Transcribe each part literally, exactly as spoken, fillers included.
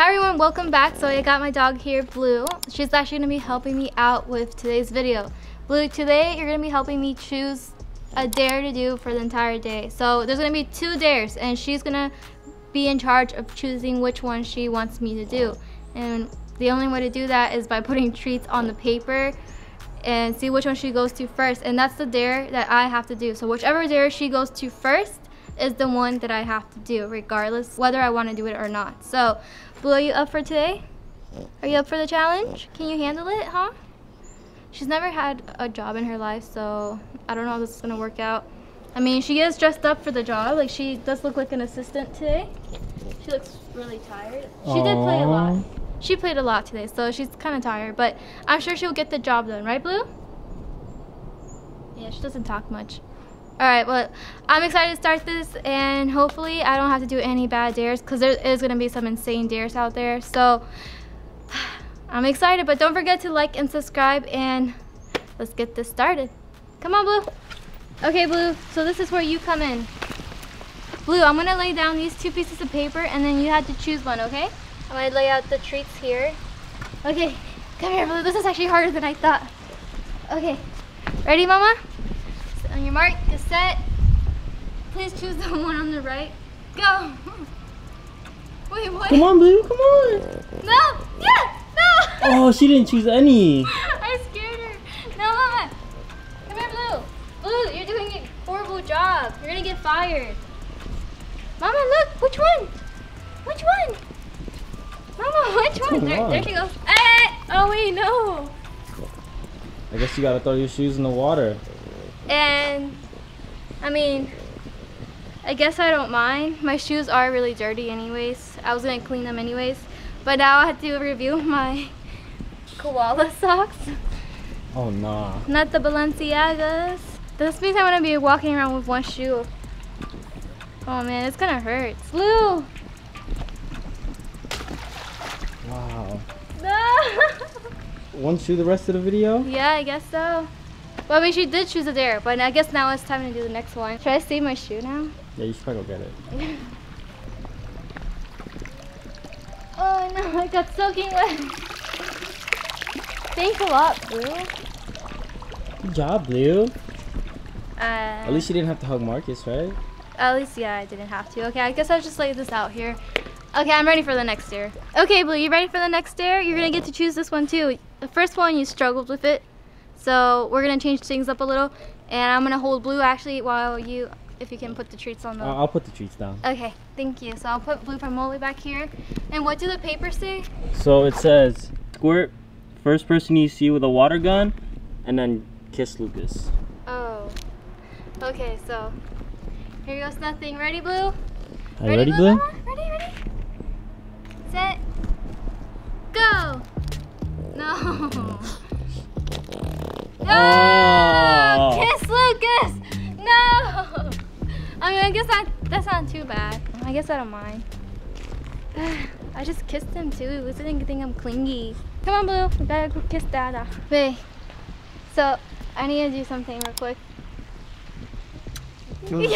Hi everyone, welcome back. So I got my dog here, Blue. She's actually gonna be helping me out with today's video. Blue, today you're gonna be helping me choose a dare to do for the entire day. So there's gonna be two dares and she's gonna be in charge of choosing which one she wants me to do. And the only way to do that is by putting treats on the paper and see which one she goes to first. And that's the dare that I have to do. So whichever dare she goes to first is the one that I have to do, regardless whether I want to do it or not. So, Blue, are you up for today? Are you up for the challenge? Can you handle it, huh? She's never had a job in her life, so I don't know if this is gonna work out. I mean, she is dressed up for the job. Like, she does look like an assistant today. She looks really tired. She Aww. did play a lot. She played a lot today, so she's kind of tired, but I'm sure she'll get the job done, right, Blue? Yeah, she doesn't talk much. All right, well, I'm excited to start this, and hopefully I don't have to do any bad dares, because there is going to be some insane dares out there. So I'm excited, but don't forget to like and subscribe, and let's get this started. Come on, Blue. Okay, Blue, so this is where you come in. Blue, I'm going to lay down these two pieces of paper, and then you have to choose one, okay? I'm going to lay out the treats here. Okay, come here, Blue. This is actually harder than I thought. Okay, ready, Mama? On your mark, get set. Please choose the one on the right. Go. Wait, what? Come on, Blue. Come on. No. Yeah. No. Oh, she didn't choose any. I scared her. No, Mama. Come here, Blue. Blue, you're doing a horrible job. You're gonna get fired. Mama, look. Which one? Which one? Mama, which one? There, there she goes. Ah! Oh wait, no. I guess you gotta throw your shoes in the water. And I mean, I guess I don't mind. My shoes are really dirty anyways. I was gonna clean them anyways, but now I have to review my koala socks. Oh nah. Not the Balenciagas. This means I'm gonna be walking around with one shoe. Oh man, it's gonna hurt. Blue! Wow. No! One shoe the rest of the video? Yeah, I guess so. Well, I mean, she did choose a dare, but I guess now it's time to do the next one. Should I save my shoe now? Yeah, you should probably go get it. Oh no, I got soaking wet. Thanks a lot, Blue. Good job, Blue. Uh, At least you didn't have to hug Marcus, right? At least, yeah, I didn't have to. Okay, I guess I'll just lay this out here. Okay, I'm ready for the next dare. Okay, Blue, you ready for the next dare? You're gonna get to choose this one too. The first one, you struggled with it. So we're gonna change things up a little, and I'm gonna hold Blue actually while you, if you can put the treats on the... Uh, I'll put the treats down. Okay, thank you. So I'll put Blue Famoli back here. And what do the papers say? So it says, squirt first person you see with a water gun, and then kiss Lucas. Oh, okay, so here goes nothing. Ready, Blue? Are you ready, ready Blue? Blue? Ready, ready? Set, go! No. Oh, kiss Lucas! No! I mean, I guess that, that's not too bad. I guess I don't mind. I just kissed him too. Lucas didn't think I'm clingy. Come on, Blue. We gotta kiss Dada. Wait. So, I need to do something real quick. What was,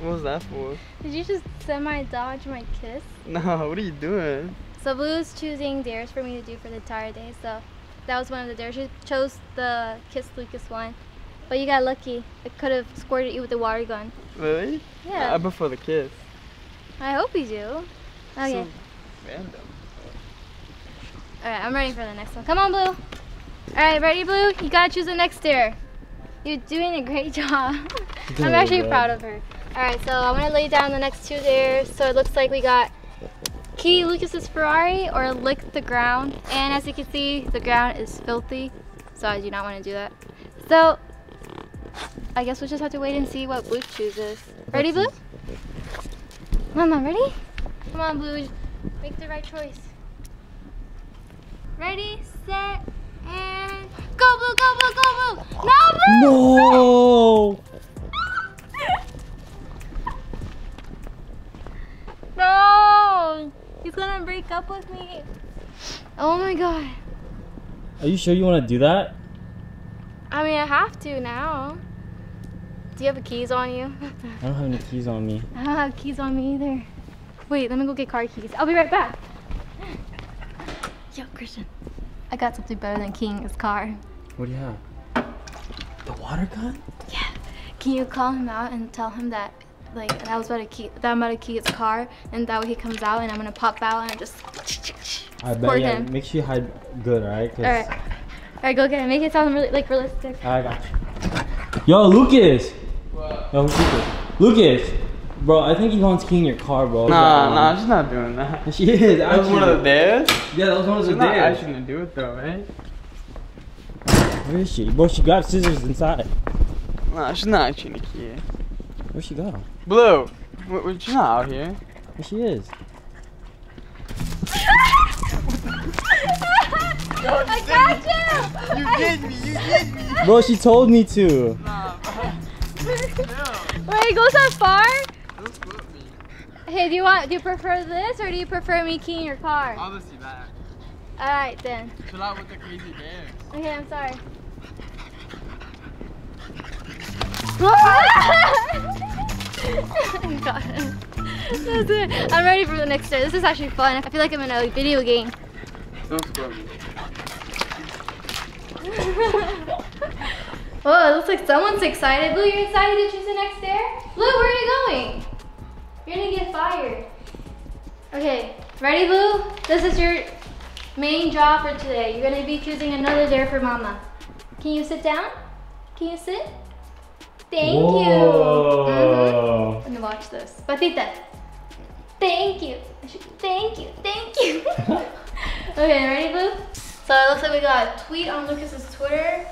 what was that for? Did you just semi-dodge my kiss? No, what are you doing? So, Blue's choosing dares for me to do for the entire day, so... That was one of the dares. She chose the kiss Lucas one, but you got lucky. It could have squirted you with the water gun. Really? Yeah. I prefer the kiss. I hope you do. Okay. So random. All right, I'm ready for the next one. Come on, Blue. All right, ready, Blue? You gotta choose the next dare. You're doing a great job. I'm actually proud of her. All right, so I'm gonna lay down the next two dares. So it looks like we got Key Lucas's Ferrari or lick the ground, and as you can see, the ground is filthy, so I do not want to do that. So I guess we'll just have to wait and see what Blue chooses. Ready, Blue? Mama, ready? Come on, Blue, make the right choice. Ready, set, and go, Blue, go, Blue, go, Blue! No, Blue! No! No! He's gonna break up with me. Oh my god. Are you sure you wanna do that? I mean, I have to now. Do you have the keys on you? I don't have any keys on me. I don't have keys on me either. Wait, let me go get car keys. I'll be right back. Christian, I got something better than keying his car. What do you have? The water gun? Yeah. Can you call him out and tell him that, like, that I was about to key, that I'm about to key his car, and that way he comes out and I'm gonna pop out and just. I bet. Yeah. Him. Make sure you hide good, all right? All right. All right. Go get it. Make it sound really like realistic. I got you. Yo, Lucas. What? Yo, Lucas. Lucas. Bro, I think Yvonne's keying your car, bro. Nah, nah, she's not doing that. She is. That was one of the dares? Yeah, that was one of the dares. I shouldn't do it though, right? Where is she? Bro, she got scissors inside. Nah, she's not actually in the key. Where'd she go? Blue! W she's not out here. There she is. Yo, I got you! You did me, you did me! Bro, she told me to. Nah, bro. Wait, it goes that far? Hey, do you want? Do you prefer this or do you prefer me keying your car? Obviously that. All right then. Chill out with the crazy bears. Okay, I'm sorry. I got him. That's it. I'm ready for the next day. This is actually fun. I feel like I'm in a video game. Don't screw me. Whoa, it looks like someone's excited. Blue, you're excited to choose the next stair? Blue, where are you going? You're gonna get fired. Okay, ready, Blue? This is your main job for today. You're gonna be choosing another dare for Mama. Can you sit down? Can you sit? Thank Whoa. You. Mm-hmm. And watch this. Patita. Thank you. Thank you. Thank you. Okay, ready, Blue? So it looks like we got a tweet on Lucas's Twitter,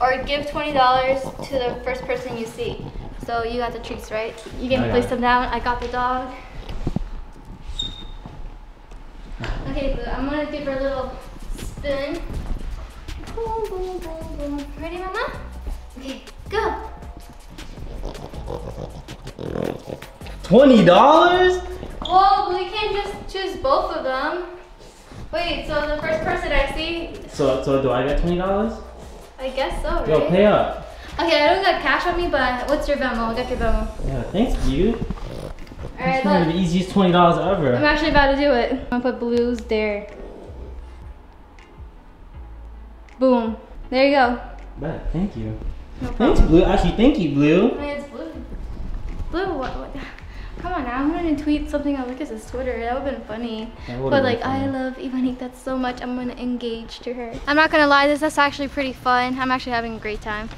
or give twenty dollars to the first person you see. So you got the treats, right? You can place them down. I got the dog. Okay, Blue, I'm gonna give her a little spin. Boom, boom, boom, boom. Ready, Mama? Okay, go. twenty dollars? Well, we can just choose both of them. Wait, so the first person I see. So, so do I get twenty dollars? I guess so, right? Yo, pay up. Okay, I don't got cash on me, but what's your Venmo? I got your Venmo. Yeah, thanks, dude. Alright, look. One of the easiest twenty dollars ever. I'm actually about to do it. I'm gonna put Blue's there. Boom. There you go. Bet. Thank you. No thanks, Blue. Actually, thank you, Blue. I mean, it's Blue. Blue, what? what? Come on now. I'm gonna tweet something on Lucas's Twitter. That would've been funny. But like, I love Ivanita so much. I'm gonna engage to her. I'm not gonna lie. This is actually pretty fun. I'm actually having a great time.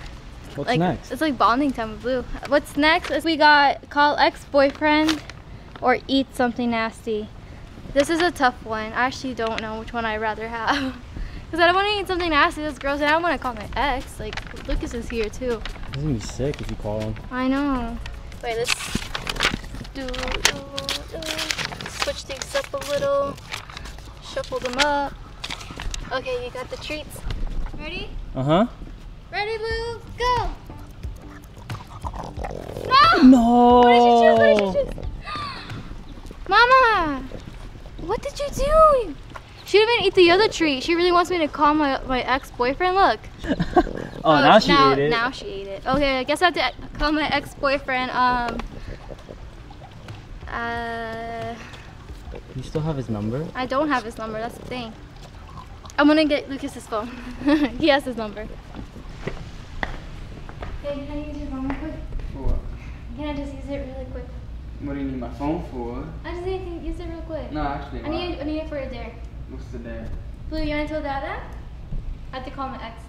What's like, next? It's like bonding time with Blue. What's next is we got call ex-boyfriend or eat something nasty. This is a tough one. I actually don't know which one I'd rather have. Because I don't want to eat something nasty. This girl's and I don't want to call my ex. Like, Lucas is here too. He's going to be sick if you call him. I know. Wait, let's do, do, do. Switch things up a little. Shuffle them up. Okay, you got the treats. Ready? Uh-huh. Ready, Blue? Go! No! No! What did you choose? What did you choose? Mama! What did you do? She didn't even eat the other treat. She really wants me to call my, my ex-boyfriend. Look. oh, oh, now she now, ate it. Now she ate it. Okay, I guess I have to call my ex-boyfriend. Um. Uh. You still have his number? I don't have his number. That's the thing. I'm gonna get Lucas's phone. He has his number. Hey, can I use your phone real quick? For what? Can I just use it really quick? What do you need my phone for? I just need to use it real quick. No, actually, I need, I need it for a dare. What's the dare? Blue, you want to tell Dada? I have to call my ex.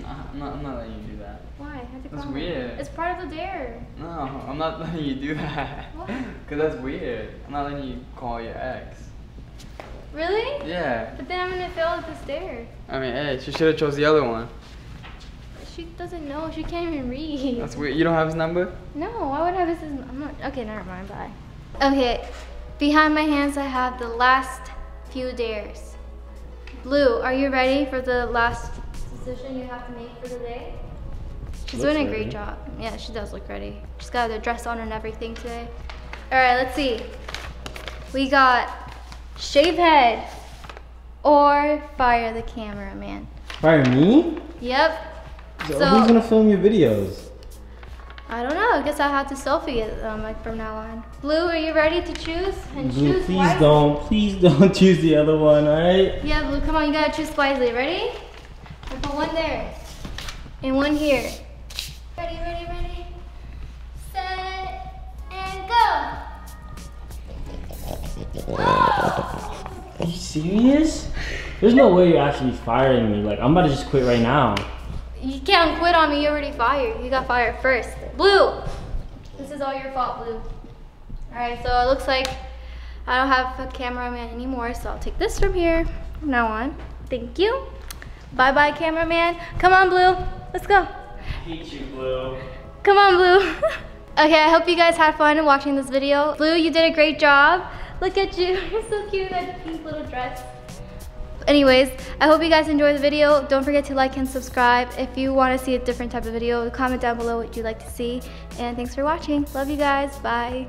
No, I'm not, I'm not letting you do that. Why? I have to call that's him. Weird. It's part of the dare. No, I'm not letting you do that. What? Because that's weird. I'm not letting you call your ex. Really? Yeah. But then I'm going to fail at this dare. I mean, hey, she should have chose the other one. She doesn't know. She can't even read. That's weird. You don't have his number? No. Why would I have his number? I'm not. Okay, never mind. Bye. Okay. Behind my hands, I have the last few dares. Blue, are you ready for the last decision you have to make for the day? She's doing a great job. Yeah, she does look ready. She's got the dress on and everything today. All right, let's see. We got shave head or fire the cameraman. Fire me? Yep. So, so who's gonna film your videos? I don't know. I guess I have to selfie it um, like from now on. Blue, are you ready to choose? And Blue, choose please wisely. don't. Please don't choose the other one, all right? Yeah, Blue, come on. You gotta choose wisely. Ready? I put one there and one here. Ready, ready, ready. Set and go. Are you serious? There's no way you're actually firing me. Like, I'm about to just quit right now. You can't quit on me. You already fired. You got fired first. Blue! This is all your fault, Blue. Alright, so it looks like I don't have a cameraman anymore, so I'll take this from here from now on. Thank you. Bye-bye, cameraman. Come on, Blue. Let's go. I hate you, Blue. Come on, Blue. Okay, I hope you guys had fun watching this video. Blue, you did a great job. Look at you. You're so cute in that pink little dress. Anyways, I hope you guys enjoyed the video. Don't forget to like and subscribe. If you want to see a different type of video, comment down below what you'd like to see. And thanks for watching. Love you guys. Bye.